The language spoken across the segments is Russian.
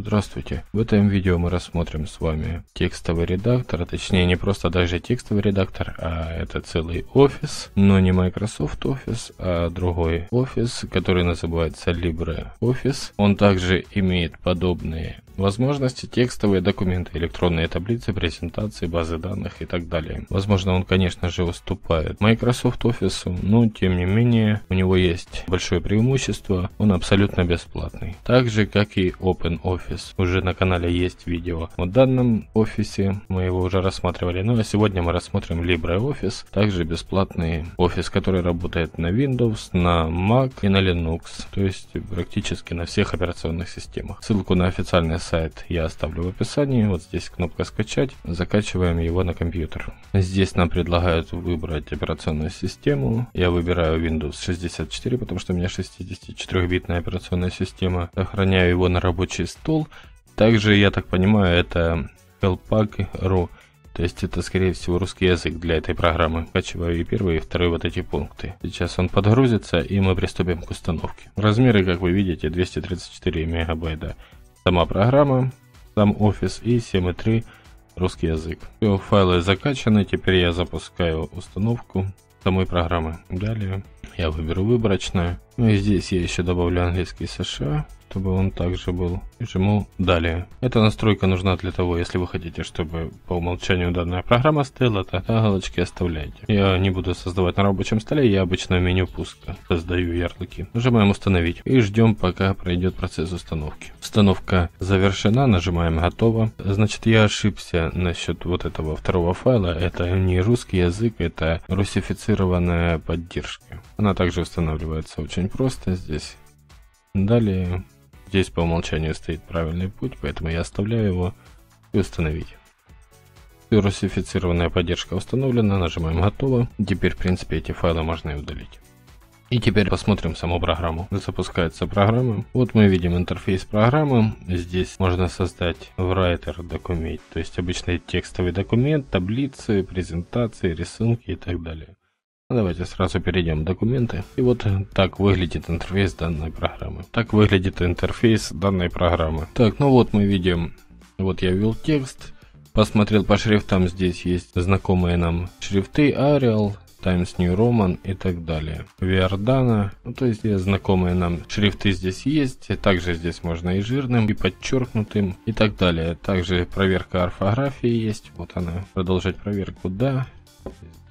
Здравствуйте! В этом видео мы рассмотрим с вами текстовый редактор, а точнее не просто даже текстовый редактор, а это целый офис, но не Microsoft Office, а другой офис, который называется LibreOffice. Он также имеет подобные возможности: текстовые документы, электронные таблицы, презентации, базы данных и так далее. Возможно, он, конечно же, уступает Microsoft Office, но тем не менее у него есть большое преимущество: он абсолютно бесплатный. Так же, как и OpenOffice. Уже на канале есть видео о данном офисе, мы его уже рассматривали. Ну а сегодня мы рассмотрим LibreOffice, также бесплатный офис, который работает на Windows, на Mac и на Linux, то есть практически на всех операционных системах. Ссылку на официальный сайт я оставлю в описании. Вот здесь кнопка скачать, закачиваем его на компьютер. Здесь нам предлагают выбрать операционную систему. Я выбираю Windows 64, потому что у меня 64-битная операционная система. Сохраняю его на рабочий стол. Также, я так понимаю, это help.ru, то есть это, скорее всего, русский язык для этой программы. Скачиваю и первые, и вторые вот эти пункты. Сейчас он подгрузится, и мы приступим к установке. Размеры, как вы видите, 234 мегабайта. Сама программа, сам офис и 7.3 русский язык. Все, файлы закачаны, теперь я запускаю установку самой программы. Далее я выберу выборочную. Ну и здесь я еще добавлю английский США, чтобы он также был. И жму далее. Эта настройка нужна для того, если вы хотите, чтобы по умолчанию данная программа стояла, тогда галочки оставляйте. Я не буду создавать на рабочем столе, я обычно в меню пуска создаю ярлыки. Нажимаем установить и ждем, пока пройдет процесс установки. Установка завершена, нажимаем готово. Значит, я ошибся насчет вот этого второго файла. Это не русский язык, это русифицированная поддержка. Она также устанавливается очень просто здесь. Далее, здесь по умолчанию стоит правильный путь, поэтому я оставляю его и установить. Все, русифицированная поддержка установлена, нажимаем готово. Теперь, в принципе, эти файлы можно и удалить. И теперь посмотрим саму программу. Запускается программа. Вот мы видим интерфейс программы. Здесь можно создать в writer документ, то есть обычный текстовый документ, таблицы, презентации, рисунки и так далее. Давайте сразу перейдем в документы. И вот так выглядит интерфейс данной программы. Так, ну вот мы видим, вот я ввел текст, посмотрел по шрифтам, здесь есть знакомые нам шрифты: Arial, Times New Roman и так далее. Verdana, ну то есть знакомые нам шрифты здесь есть. Также здесь можно и жирным, и подчеркнутым и так далее. Также проверка орфографии есть, вот она. Продолжать проверку, да.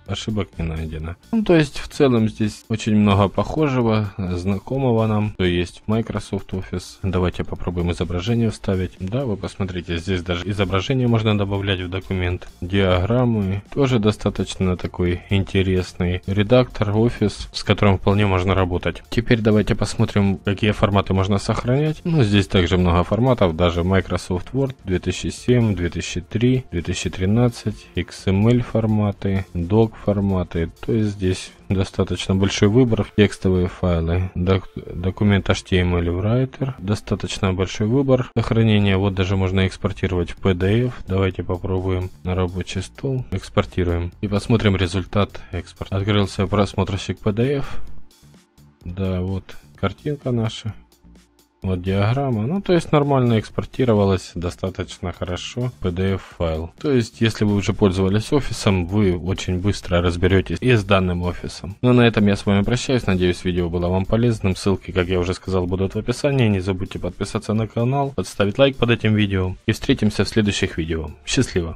Ошибок не найдено. Ну, то есть в целом здесь очень много похожего, знакомого нам, то есть Microsoft Office. Давайте попробуем изображение вставить. Да, вы посмотрите, здесь даже изображение можно добавлять в документ. Диаграммы. Тоже достаточно такой интересный редактор, офис, с которым вполне можно работать. Теперь давайте посмотрим, какие форматы можно сохранять. Ну, здесь также много форматов, даже Microsoft Word 2007, 2003, 2013, XML форматы, Doc форматы, то есть здесь достаточно большой выбор. Текстовые файлы, документ HTML в writer, достаточно большой выбор. Сохранение, вот даже можно экспортировать в PDF. Давайте попробуем на рабочий стол. Экспортируем и посмотрим результат экспорта. Открылся просмотрщик PDF. Да, вот картинка наша. Вот диаграмма, ну то есть нормально экспортировалась, достаточно хорошо PDF файл. То есть если вы уже пользовались офисом, вы очень быстро разберетесь и с данным офисом. Ну а на этом я с вами прощаюсь, надеюсь, видео было вам полезным. Ссылки, как я уже сказал, будут в описании. Не забудьте подписаться на канал, подставить лайк под этим видео. И встретимся в следующих видео. Счастливо!